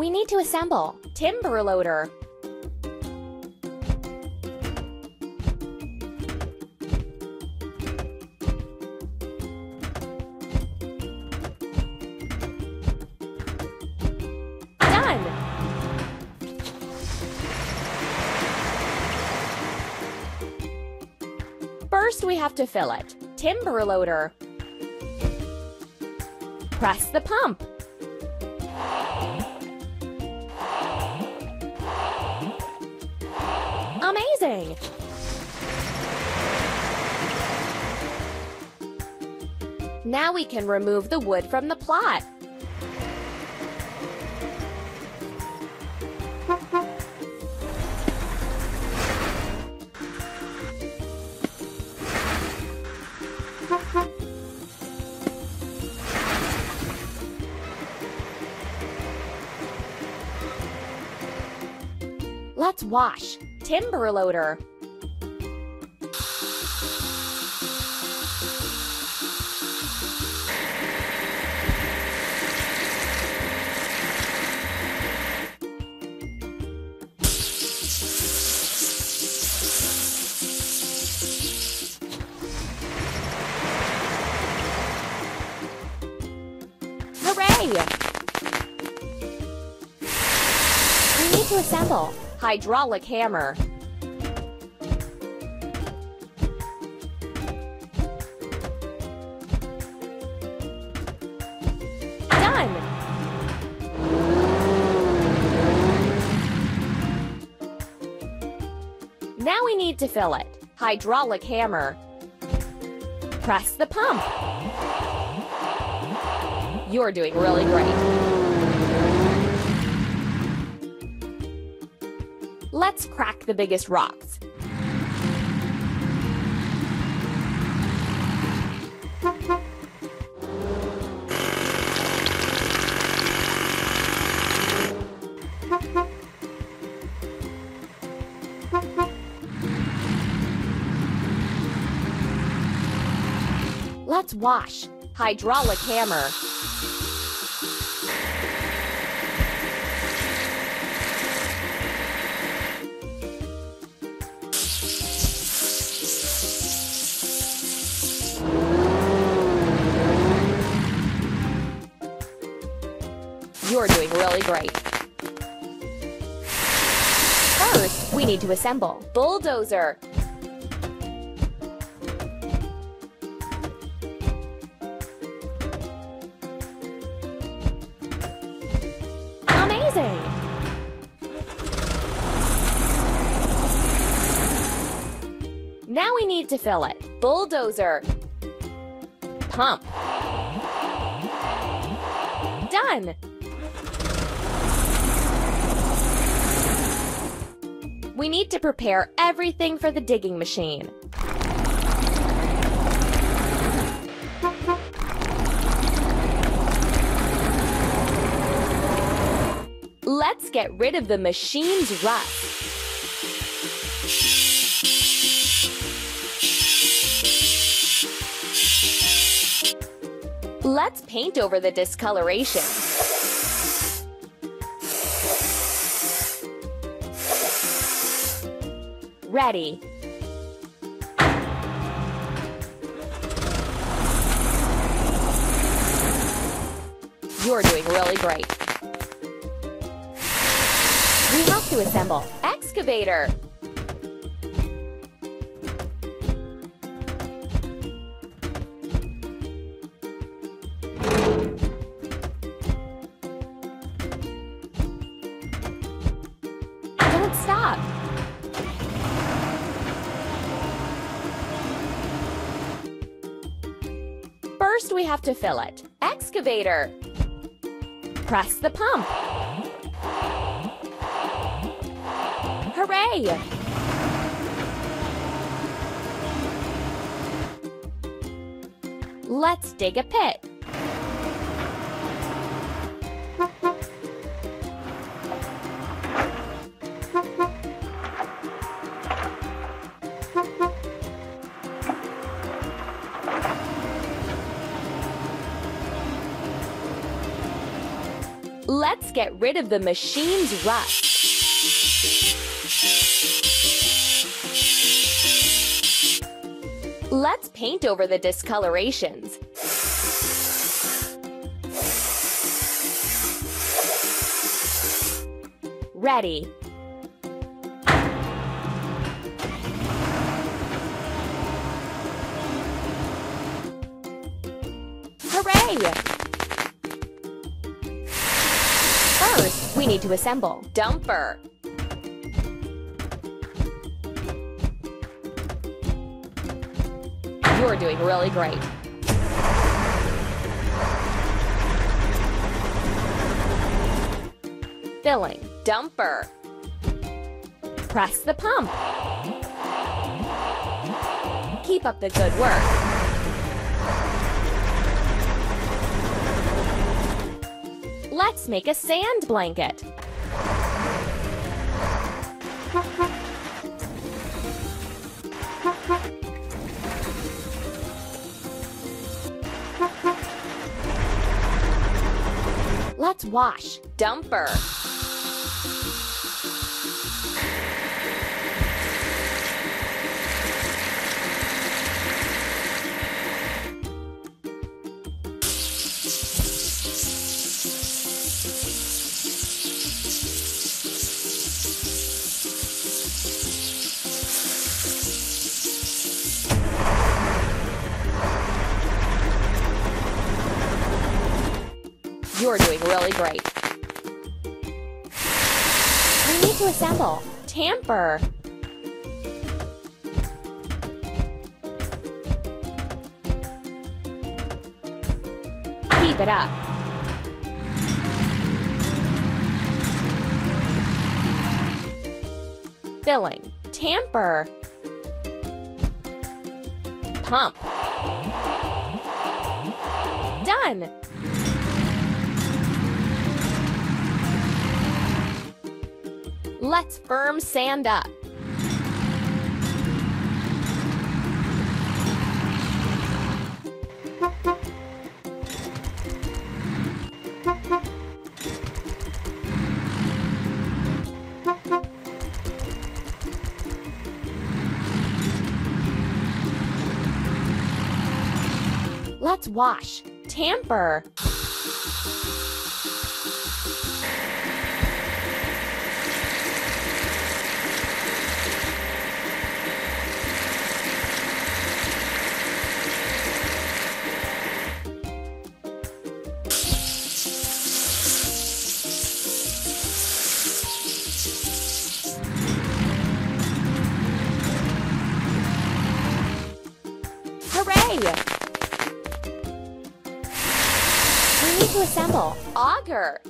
We need to assemble timber loader. First, we have to fill it. Timber loader. Press the pump. Amazing! Now we can remove the wood from the plot. Let's wash. Timber loader. Hooray! We need to assemble. Hydraulic hammer. Done! Now we need to fill it. Hydraulic hammer. Press the pump. You're doing really great. Let's crack the biggest rocks. Let's wash. Hydraulic hammer. You're doing really great. First, we need to assemble bulldozer. Amazing! Now we need to fill it. Bulldozer. Pump. Done! We need to prepare everything for the digging machine. Let's get rid of the machine's rust. Let's paint over the discoloration. Ready. You're doing really great. We have to assemble excavator. Don't stop. First, we have to fill it. Excavator. Press the pump. Hooray! Let's dig a pit. Let's Let's get rid of the machine's rust. Let's paint over the discolorations. Ready. Hooray! First, we need to assemble. Dumper. You're doing really great. Filling. Dumper. Press the pump. Keep up the good work. Let's make a sand blanket. Let's wash. Dumper. You're doing really great. We need to assemble. Tamper. Keep it up. Filling. Tamper. Pump. Done. Let's firm sand up. Let's wash. Tamper. Assemble. Auger.